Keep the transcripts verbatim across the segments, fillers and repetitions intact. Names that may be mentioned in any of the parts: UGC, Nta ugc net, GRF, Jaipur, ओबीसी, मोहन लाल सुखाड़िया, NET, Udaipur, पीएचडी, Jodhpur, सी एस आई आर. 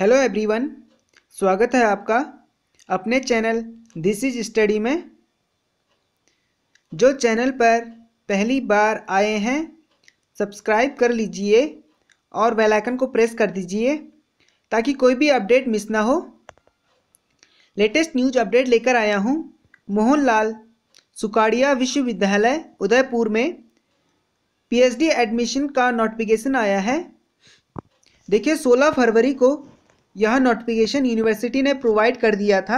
Hello everyone, स्वागत है आपका अपने चैनल दिस इज स्टडी में। जो चैनल पर पहली बार आए हैं सब्सक्राइब कर लीजिए और बेल आइकन को प्रेस कर दीजिए ताकि कोई भी अपडेट मिस ना हो। लेटेस्ट न्यूज अपडेट लेकर आया हूं। मोहन लाल सुखाड़िया विश्वविद्यालय उदयपुर में पीएचडी एडमिशन का नोटिफिकेशन आया है। देखिए, सोलह फरवरी को यह नोटिफिकेशन यूनिवर्सिटी ने प्रोवाइड कर दिया था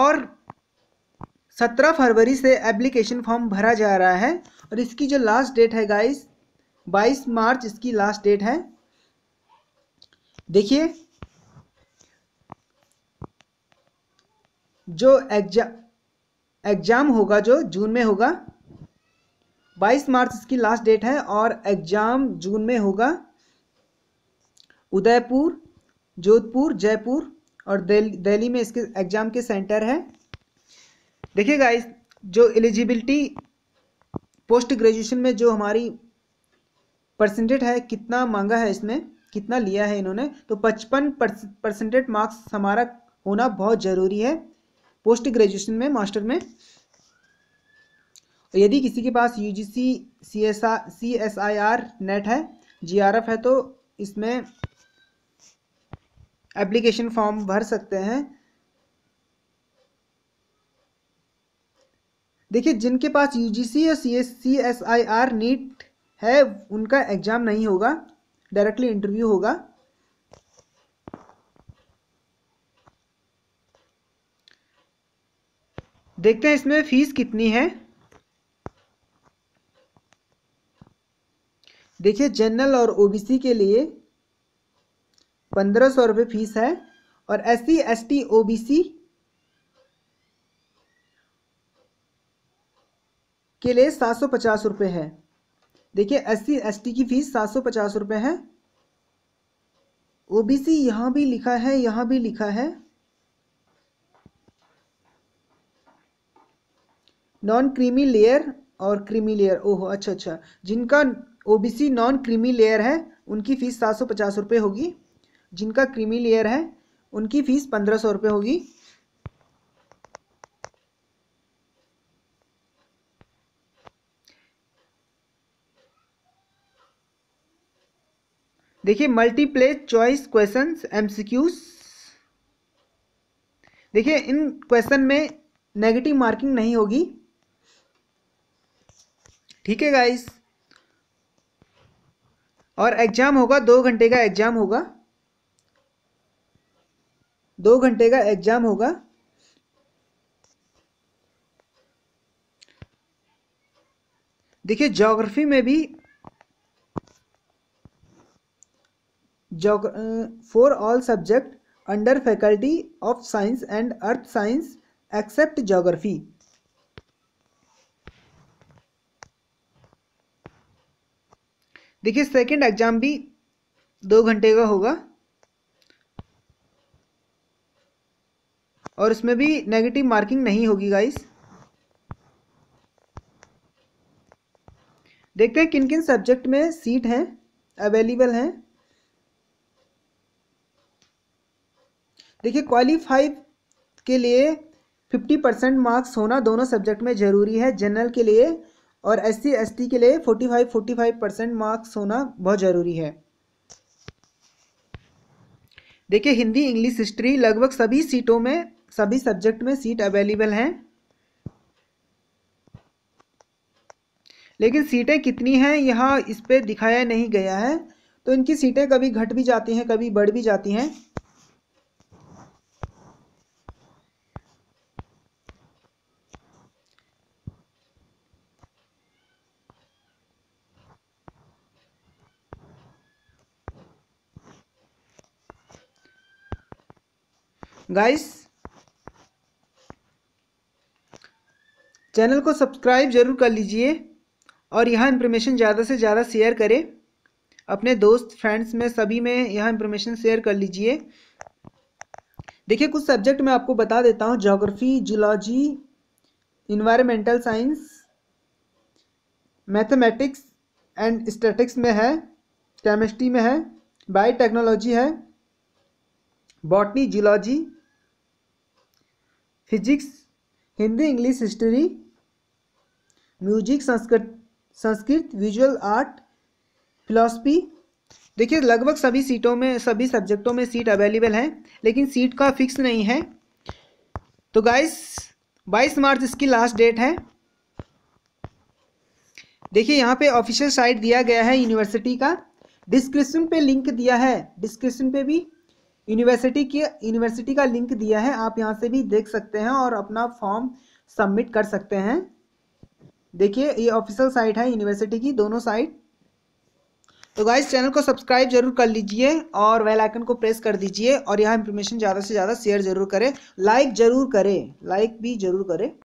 और सत्रह फरवरी से एप्लीकेशन फॉर्म भरा जा रहा है और इसकी जो लास्ट डेट है गाइस बाईस मार्च इसकी लास्ट डेट है। देखिए, जो एग्जाम एग्जाम होगा जो जून में होगा, बाईस मार्च इसकी लास्ट डेट है और एग्जाम जून में होगा। उदयपुर, जोधपुर, जयपुर और दिल्ली में इसके एग्जाम के सेंटर है। देखिए गाइस, जो एलिजिबिलिटी पोस्ट ग्रेजुएशन में जो हमारी परसेंटेज है, कितना मांगा है, इसमें कितना लिया है इन्होंने, तो पचपन परसेंटेज मार्क्स हमारा होना बहुत ज़रूरी है पोस्ट ग्रेजुएशन में, मास्टर में। यदि किसी के पास UGC, सी एस आई आर, NET है, जीआरएफ है तो इसमें एप्लीकेशन फॉर्म भर सकते हैं। देखिए, जिनके पास यूजीसी या सी एस आई आर, NEET है, उनका एग्जाम नहीं होगा, डायरेक्टली इंटरव्यू होगा। देखते हैं इसमें फीस कितनी है। देखिए, जनरल और ओबीसी के लिए पंद्रह सौ रुपये फीस है और एससी, एसटी, ओबीसी के लिए सात सौ पचास रुपये है। देखिए, एससी, एसटी की फीस सात सौ पचास रुपये है। ओबीसी यहाँ भी लिखा है, यहाँ भी लिखा है। नॉन क्रीमी लेयर और क्रीमी लेयर, ओहो अच्छा अच्छा, जिनका ओबीसी नॉन क्रीमी लेयर है उनकी फीस सात सौ पचास रुपये होगी, जिनका क्रीमी लेयर है उनकी फीस पंद्रह सौ रुपये होगी। देखिए, मल्टीप्ले चॉइस क्वेश्चंस, एमसीक्यूज। देखिए, इन क्वेश्चन में नेगेटिव मार्किंग नहीं होगी। ठीक है गाइस, और एग्जाम होगा, दो घंटे का एग्जाम होगा, दो घंटे का एग्जाम होगा। देखिए, ज्योग्राफी में भी for all subject under faculty of science and earth science except geography. देखिए, सेकंड एग्जाम भी दो घंटे का होगा और उसमें भी नेगेटिव मार्किंग नहीं होगी गाइस। देखते हैं किन किन सब्जेक्ट में सीट है, अवेलेबल है। देखिए, क्वालिफाइड के लिए पचास परसेंट मार्क्स होना दोनों सब्जेक्ट में ज़रूरी है। जनरल के लिए और एस सी एस टी के लिए पैंतालीस पैंतालीस परसेंट मार्क्स होना बहुत ज़रूरी है। देखिए, हिंदी, इंग्लिश, हिस्ट्री, लगभग सभी सीटों में, सभी सब्जेक्ट में सीट अवेलेबल हैं, लेकिन सीटें कितनी हैं यहाँ इस पर दिखाया नहीं गया है, तो इनकी सीटें कभी घट भी जाती हैं, कभी बढ़ भी जाती हैं। गाइस, चैनल को सब्सक्राइब जरूर कर लीजिए और यह इन्फॉर्मेशन ज़्यादा से ज़्यादा शेयर करें अपने दोस्त, फ्रेंड्स में, सभी में यह इन्फॉर्मेशन शेयर कर लीजिए। देखिए, कुछ सब्जेक्ट मैं आपको बता देता हूँ, geography, zoology, environmental science, mathematics and statics में है, केमिस्ट्री में है, बायो टेक्नोलॉजी है botany, geology, physics, Hindi, English, history, music, Sanskrit Sanskrit visual art, philosophy. देखिए लगभग सभी सीटों में सभी सब्जेक्टों में सीट अवेलेबल है, लेकिन सीट का फिक्स नहीं है। तो गाइस बाईस मार्च इसकी लास्ट डेट है। देखिए यहाँ पे ऑफिशियल साइट दिया गया है यूनिवर्सिटी का, डिस्क्रिप्शन पे लिंक दिया है, डिस्क्रिप्शन पे भी यूनिवर्सिटी की यूनिवर्सिटी का लिंक दिया है, आप यहाँ से भी देख सकते हैं और अपना फॉर्म सबमिट कर सकते हैं। देखिए ये ऑफिशियल साइट है यूनिवर्सिटी की, दोनों साइट। तो गाइस चैनल को सब्सक्राइब जरूर कर लीजिए और बेल आइकन को प्रेस कर दीजिए और यह इन्फॉर्मेशन ज़्यादा से ज़्यादा शेयर जरूर करें, लाइक जरूर करें, लाइक भी जरूर करें।